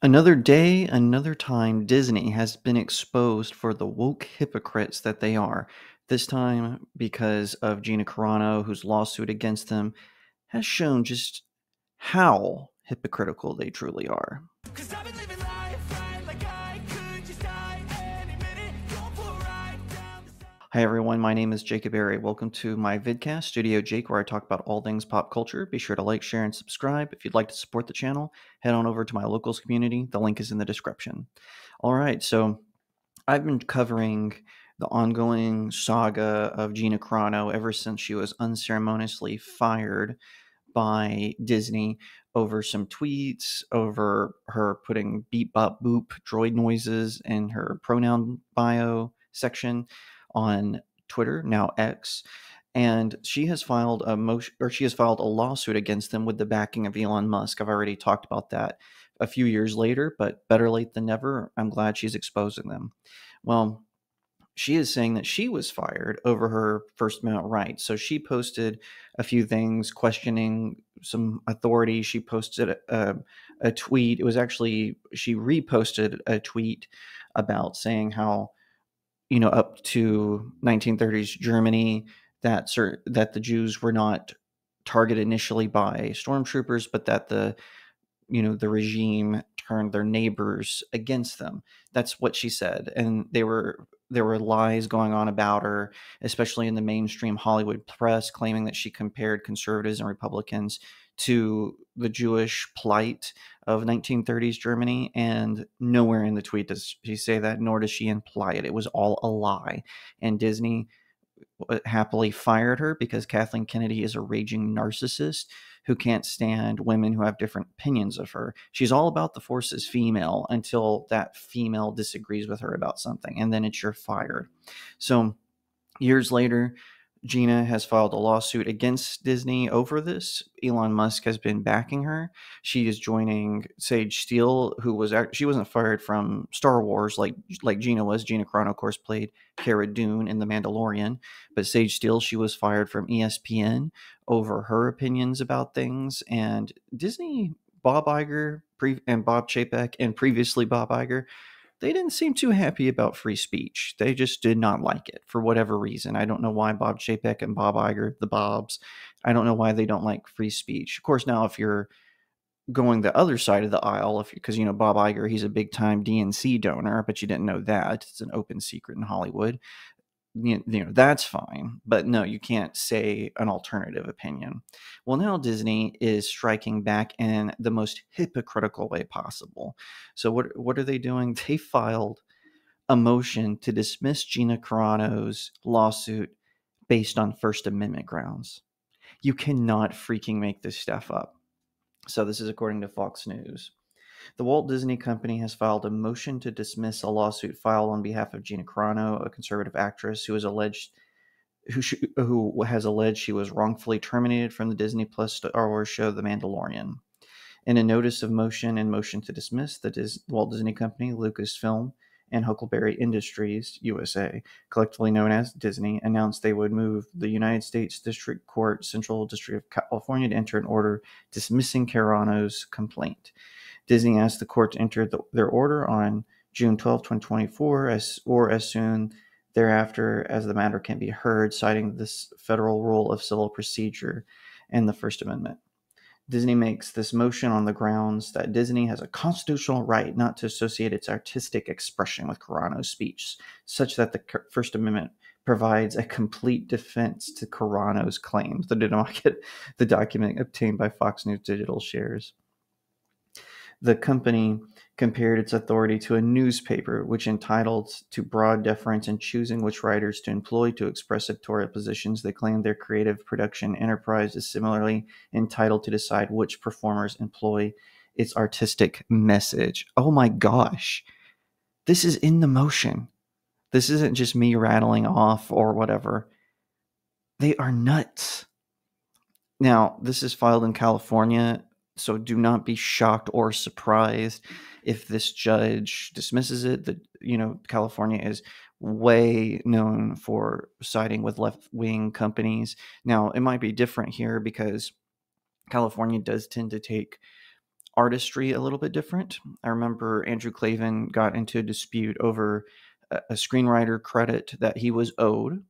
Another day, another time, Disney has been exposed for the woke hypocrites that they are. This time because of Gina Carano, whose lawsuit against them has shown just how hypocritical they truly are. Hi everyone, my name is Jacob Airy. Welcome to my vidcast, Studio Jake, where I talk about all things pop culture. Be sure to like, share, and subscribe. If you'd like to support the channel, head on over to my locals community. The link is in the description. All right, so I've been covering the ongoing saga of Gina Carano ever since she was unceremoniously fired by Disney over some tweets, over her putting beep, bop, boop droid noises in her pronoun bio section on Twitter, now X, and she has filed a motion, or she has filed a lawsuit against them with the backing of Elon Musk. I've already talked about that a few years later, but better late than never. I'm glad she's exposing them. Well, she is saying that she was fired over her First Amendment right. So she posted a few things questioning some authority. She posted a tweet. It was actually, she reposted a tweet about saying how, you know, up to 1930s Germany, that the Jews were not targeted initially by stormtroopers, but that the, you know, the regime turned their neighbors against them. That's what she said. And there were lies going on about her, especially in the mainstream Hollywood press, claiming that she compared conservatives and Republicans to the Jewish plight of 1930s Germany, and nowhere in the tweet does she say that, nor does she imply it. It was all a lie, and Disney happily fired her because Kathleen Kennedy is a raging narcissist who can't stand women who have different opinions of her. She's all about the force is female until that female disagrees with her about something, and then it's you're fired. So years later, Gina has filed a lawsuit against Disney over this. Elon Musk has been backing her. She is joining Sage Steele, who wasn't fired from Star Wars like Gina was. Gina Carano, of course, played Cara Dune in The Mandalorian, but Sage Steele, she was fired from ESPN over her opinions about things. And Disney, Bob Iger and Bob Chapek, and previously Bob Iger, they didn't seem too happy about free speech. They just did not like it for whatever reason. I don't know why Bob Chapek and Bob Iger, the Bobs, I don't know why they don't like free speech. Of course, now if you're going the other side of the aisle, because, you know, Bob Iger, he's a big-time DNC donor, but you didn't know that. It's an open secret in Hollywood. You know, that's fine. But no, you can't say an alternative opinion. Well, now Disney is striking back in the most hypocritical way possible. So what are they doing? They filed a motion to dismiss Gina Carano's lawsuit based on First Amendment grounds. You cannot freaking make this stuff up. So this is according to Fox News. The Walt Disney Company has filed a motion to dismiss a lawsuit filed on behalf of Gina Carano, a conservative actress who has alleged she was wrongfully terminated from the Disney Plus Star Wars show The Mandalorian. In a notice of motion and motion to dismiss, the Walt Disney Company, Lucasfilm, and Huckleberry Industries USA, collectively known as Disney, announced they would move the United States District Court, Central District of California, to enter an order dismissing Carano's complaint. Disney asked the court to enter their order on June 12, 2024, as soon thereafter as the matter can be heard, citing this federal rule of civil procedure and the First Amendment. Disney makes this motion on the grounds that Disney has a constitutional right not to associate its artistic expression with Carano's speech, such that the First Amendment provides a complete defense to Carano's claims. The document obtained by Fox News Digital shares. The company compared its authority to a newspaper, which entitled to broad deference in choosing which writers to employ to express editorial positions. They claim their creative production enterprise is similarly entitled to decide which performers employ its artistic message. Oh my gosh. This is in the motion. This isn't just me rattling off or whatever. They are nuts. Now, this is filed in California. So do not be shocked or surprised if this judge dismisses it. California is way known for siding with left-wing companies. Now, it might be different here because California does tend to take artistry a little bit different. I remember Andrew Klavan got into a dispute over a screenwriter credit that he was owed,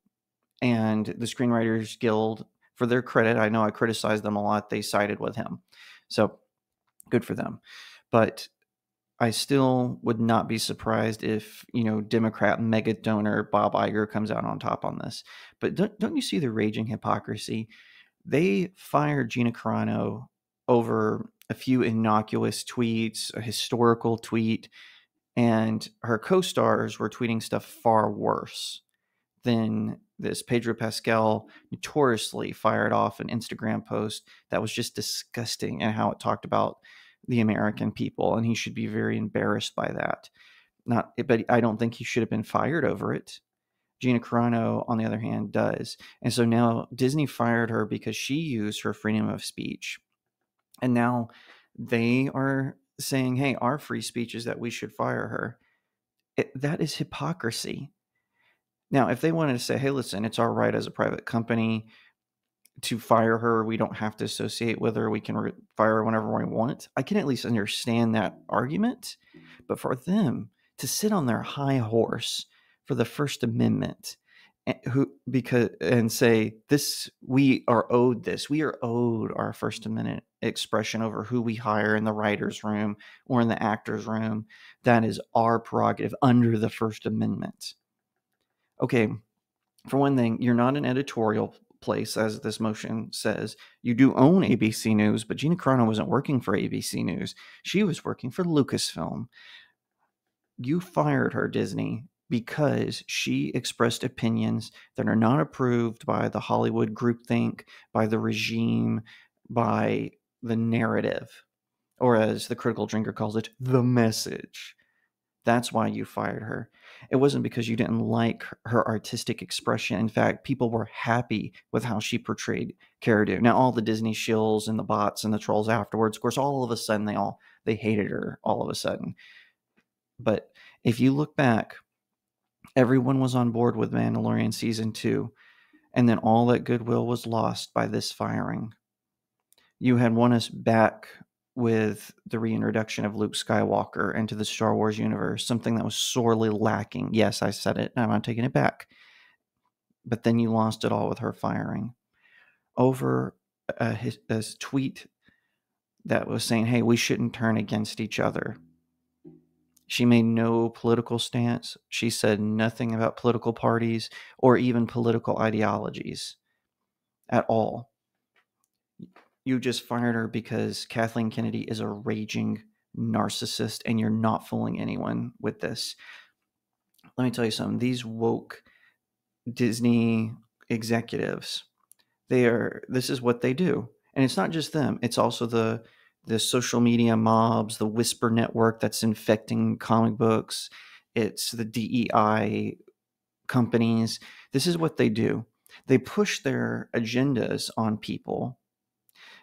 and the Screenwriters Guild, for their credit, I know I criticized them a lot, they sided with him. So good for them. But I still would not be surprised if, you know, Democrat mega donor Bob Iger comes out on top on this. But don't you see the raging hypocrisy? They fired Gina Carano over a few innocuous tweets, a historical tweet, and her co-stars were tweeting stuff far worse than this. Pedro Pascal notoriously fired off an Instagram post that was just disgusting and how it talked about the American people, and he should be very embarrassed by that. But I don't think he should have been fired over it. Gina Carano, on the other hand, does. And so now Disney fired her because she used her freedom of speech. And now they are saying, hey, our free speech is that we should fire her. That is hypocrisy. Now, if they wanted to say, hey, listen, it's our right as a private company to fire her, we don't have to associate with her, we can fire her whenever we want, I can at least understand that argument. But for them to sit on their high horse for the First Amendment and say this, we are owed this, we are owed our First Amendment expression over who we hire in the writer's room or in the actor's room, that is our prerogative under the First Amendment. Okay, for one thing, you're not an editorial place, as this motion says. You do own ABC News, but Gina Carano wasn't working for ABC News. She was working for Lucasfilm. You fired her, Disney, because she expressed opinions that are not approved by the Hollywood groupthink, by the regime, by the narrative, or as the critical drinker calls it, the message. That's why you fired her. It wasn't because you didn't like her artistic expression. In fact, people were happy with how she portrayed Cara Dune. Now, all the Disney shills and the bots and the trolls afterwards, of course, all of a sudden they hated her all of a sudden. But if you look back, everyone was on board with Mandalorian Season 2, and then all that goodwill was lost by this firing. You had won us back with the reintroduction of Luke Skywalker into the Star Wars universe, something that was sorely lacking. Yes, I said it, and I'm not taking it back. But then you lost it all with her firing over a tweet that was saying, hey, we shouldn't turn against each other. She made no political stance. She said nothing about political parties or even political ideologies at all. You just fired her because Kathleen Kennedy is a raging narcissist, and you're not fooling anyone with this. Let me tell you something. These woke Disney executives, this is what they do. And it's not just them. It's also the social media mobs, the whisper network that's infecting comic books. It's the DEI companies. This is what they do. They push their agendas on people.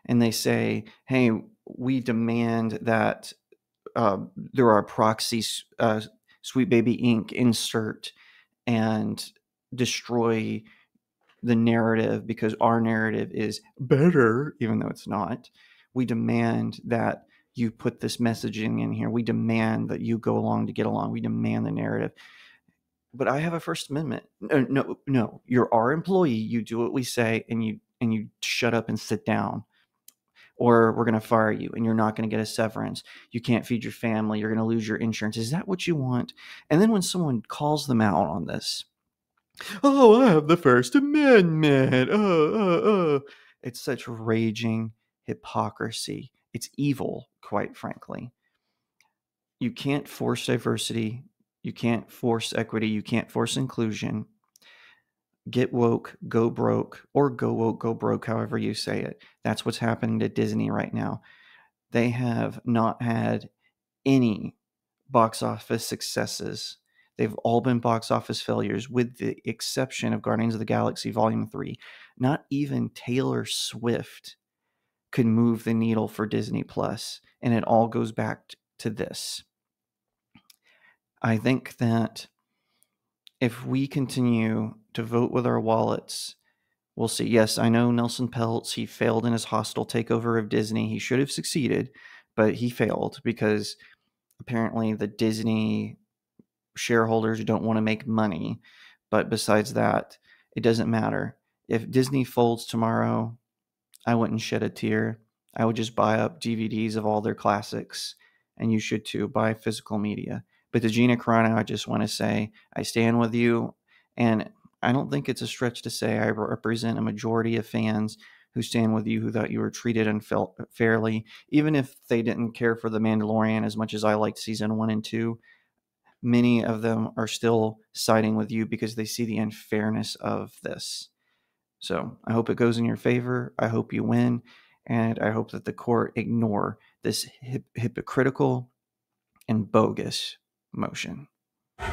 And they say, hey, we demand that there are proxies, Sweet Baby Inc. insert and destroy the narrative because our narrative is better, even though it's not. We demand that you put this messaging in here. We demand that you go along to get along. We demand the narrative. But I have a First Amendment. No, you're our employee. You do what we say, and you shut up and sit down, or we're going to fire you, and you're not going to get a severance. You can't feed your family. You're going to lose your insurance. Is that what you want? And then when someone calls them out on this, oh, I have the First Amendment. It's such raging hypocrisy. It's evil, quite frankly. You can't force diversity. You can't force equity. You can't force inclusion. Get woke, go broke, or go woke, go broke, however you say it. That's what's happening to Disney right now. They have not had any box office successes. They've all been box office failures, with the exception of Guardians of the Galaxy Volume 3. Not even Taylor Swift could move the needle for Disney Plus, and it all goes back to this. I think that if we continue to vote with our wallets, we'll see. Yes, I know Nelson Peltz, he failed in his hostile takeover of Disney. He should have succeeded, But he failed because apparently the Disney shareholders don't want to make money. But besides that, it doesn't matter. If Disney folds tomorrow, I wouldn't shed a tear. I would just buy up DVDs of all their classics, and you should too. Buy physical media. But to Gina Carano, I just want to say I stand with you, and I don't think it's a stretch to say I represent a majority of fans who stand with you, who thought you were treated unfairly, even if they didn't care for The Mandalorian as much as I liked season 1 and 2. Many of them are still siding with you because they see the unfairness of this. So I hope it goes in your favor. I hope you win. And I hope that the court ignore this hypocritical and bogus motion. Cause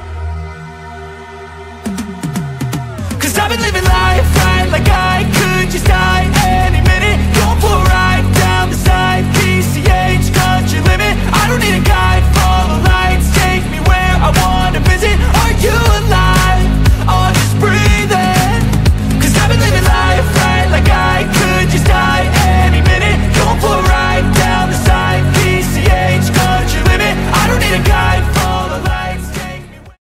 I've been living life right, like I could just die any minute. Going for a ride down the side, PCH country limit. I don't need a guide.